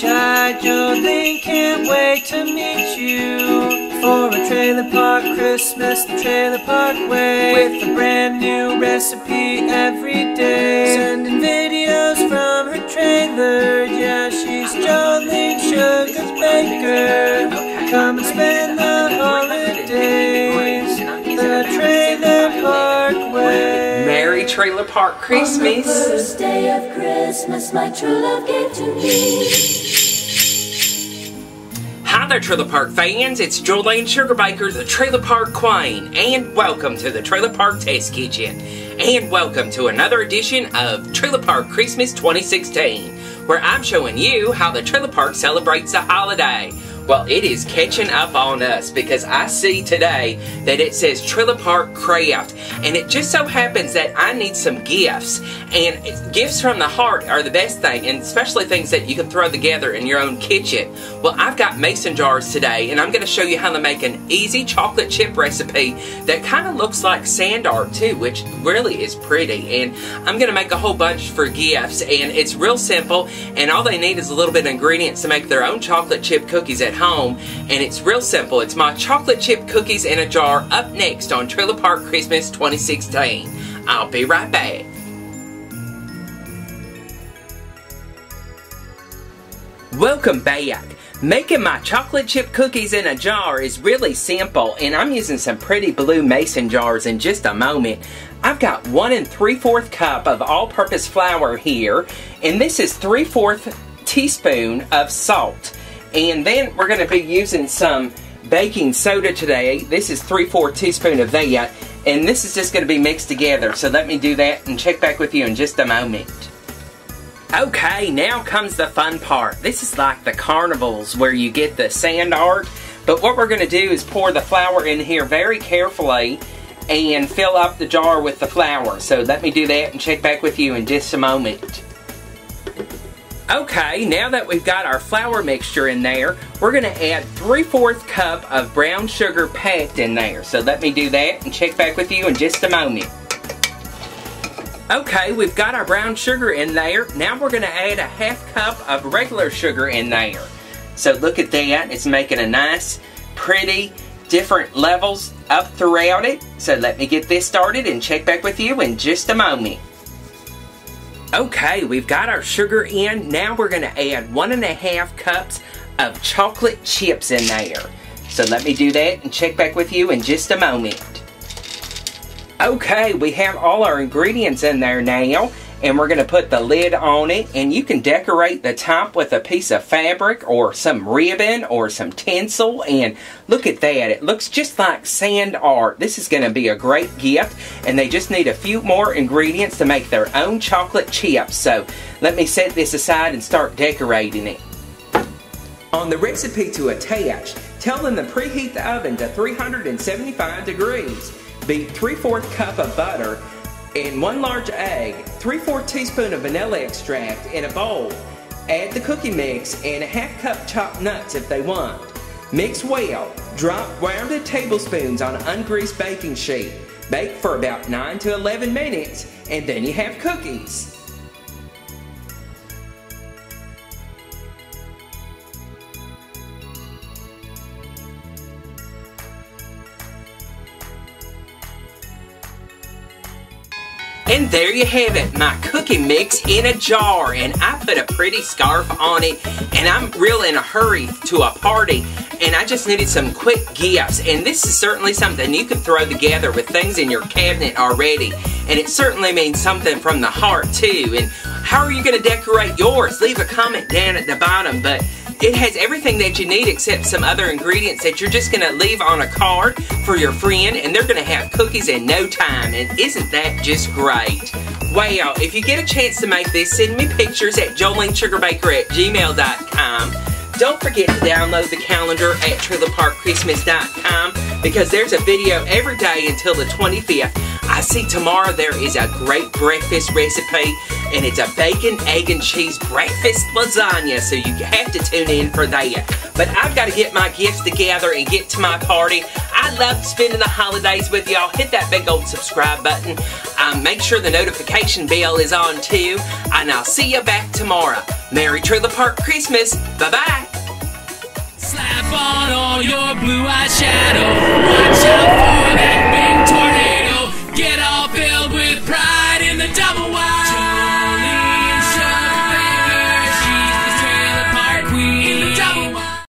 shy, Jolene can't wait to meet you for a Trailer Park Christmas, the Trailer Park way, with a brand new recipe every day. Sending videos from her trailer, yeah, she's Jolene Sugarbaker. Come and spend the holidays, the Trailer Park way. Merry Trailer Park Christmas. On the first day of Christmas, my true love gave to me. Hi there, Trailer Park fans. It's Jolene Sugarbaker, the Trailer Park Queen, and welcome to the Trailer Park Test Kitchen. And welcome to another edition of Trailer Park Christmas 2016, where I'm showing you how the Trailer Park celebrates the holiday. Well, it is catching up on us because I see today that it says Trailer Park Craft, and it just so happens that I need some gifts, and gifts from the heart are the best thing, and especially things that you can throw together in your own kitchen. Well, I've got Mason jars today, and I'm going to show you how to make an easy chocolate chip recipe that kind of looks like sand art too, which really is pretty, and I'm going to make a whole bunch for gifts, and it's real simple, and all they need is a little bit of ingredients to make their own chocolate chip cookies at home, and it's real simple. It's my chocolate chip cookies in a jar up next on Trailer Park Christmas 2016. I'll be right back. Welcome back. Making my chocolate chip cookies in a jar is really simple, and I'm using some pretty blue mason jars in just a moment. I've got 1 3/4 cup of all-purpose flour here, and this is 3/4 teaspoon of salt. And then we're going to be using some baking soda today. This is 3/4 teaspoon of that. And this is just going to be mixed together. So let me do that and check back with you in just a moment. Okay, now comes the fun part. This is like the carnivals where you get the sand art. But what we're going to do is pour the flour in here very carefully and fill up the jar with the flour. So let me do that and check back with you in just a moment. Okay, now that we've got our flour mixture in there, we're going to add 3/4 cup of brown sugar packed in there. So let me do that and check back with you in just a moment. Okay, we've got our brown sugar in there. Now we're going to add 1/2 cup of regular sugar in there. So look at that. It's making a nice, pretty, different levels up throughout it. So let me get this started and check back with you in just a moment. Okay, we've got our sugar in. Now we're going to add 1 1/2 cups of chocolate chips in there. So let me do that and check back with you in just a moment. Okay, we have all our ingredients in there now, and we're going to put the lid on it, and you can decorate the top with a piece of fabric or some ribbon or some tinsel, and look at that. It looks just like sand art. This is going to be a great gift, and they just need a few more ingredients to make their own chocolate chips. So let me set this aside and start decorating it. On the recipe to attach, tell them to preheat the oven to 375 degrees. Beat 3/4 cup of butter and 1 large egg, 3/4 teaspoon of vanilla extract in a bowl. Add the cookie mix and 1/2 cup chopped nuts if they want. Mix well. Drop rounded tablespoons on an ungreased baking sheet. Bake for about 9 to 11 minutes, and then you have cookies. And there you have it, my cookie mix in a jar, and I put a pretty scarf on it, and I'm real in a hurry to a party, and I just needed some quick gifts, and this is certainly something you can throw together with things in your cabinet already, and it certainly means something from the heart too. And how are you going to decorate yours? Leave a comment down at the bottom, but it has everything that you need except some other ingredients that you're just going to leave on a card for your friend, and they're going to have cookies in no time. And isn't that just great? Wow, if you get a chance to make this, send me pictures at jolenesugarbaker@gmail.com. Don't forget to download the calendar at trailerparkchristmas.com because there's a video every day until the 25th. I see tomorrow there is a great breakfast recipe, and it's a bacon, egg, and cheese breakfast lasagna, so you have to tune in for that. But I've got to get my gifts together and get to my party. I love spending the holidays with y'all. Hit that big old subscribe button. Make sure the notification bell is on too, and I'll see you back tomorrow. Merry Trailer Park Christmas. Bye-bye. Slap on all your blue-eyed shadows.